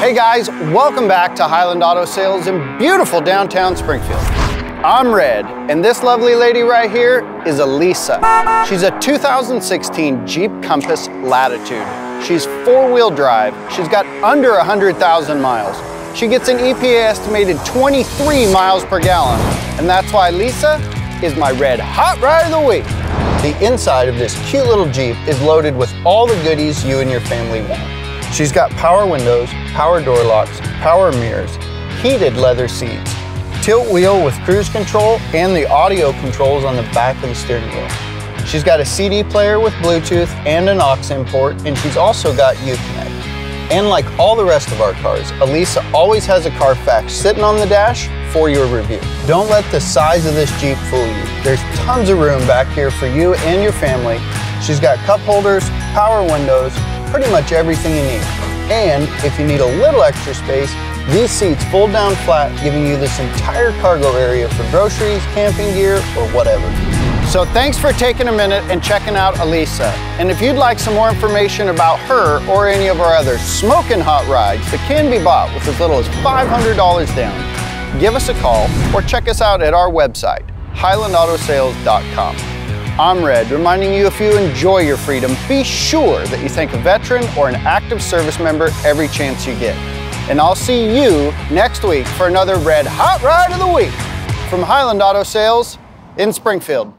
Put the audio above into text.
Hey guys, welcome back to Hyland Auto Sales in beautiful downtown Springfield. I'm Red, and this lovely lady right here is Elisa. She's a 2016 Jeep Compass Latitude. She's four-wheel drive. She's got under 100,000 miles. She gets an EPA estimated 23 miles per gallon, and that's why Lisa is my Red Hot Ride of the Week. The inside of this cute little Jeep is loaded with all the goodies you and your family want. She's got power windows, power door locks, power mirrors, heated leather seats, tilt wheel with cruise control, and the audio controls on the back of the steering wheel. She's got a CD player with Bluetooth and an aux import, and she's also got Uconnect. And like all the rest of our cars, Elisa always has a Carfax sitting on the dash for your review. Don't let the size of this Jeep fool you. There's tons of room back here for you and your family. She's got cup holders, power windows, pretty much everything you need. And if you need a little extra space, these seats fold down flat, giving you this entire cargo area for groceries, camping gear, or whatever. So thanks for taking a minute and checking out Elisa. And if you'd like some more information about her or any of our other smoking hot rides that can be bought with as little as $500 down, give us a call or check us out at our website, HylandAutoSales.com. I'm Red, reminding you if you enjoy your freedom, be sure that you thank a veteran or an active service member every chance you get. And I'll see you next week for another Red Hot Ride of the Week from Hyland Auto Sales in Springfield.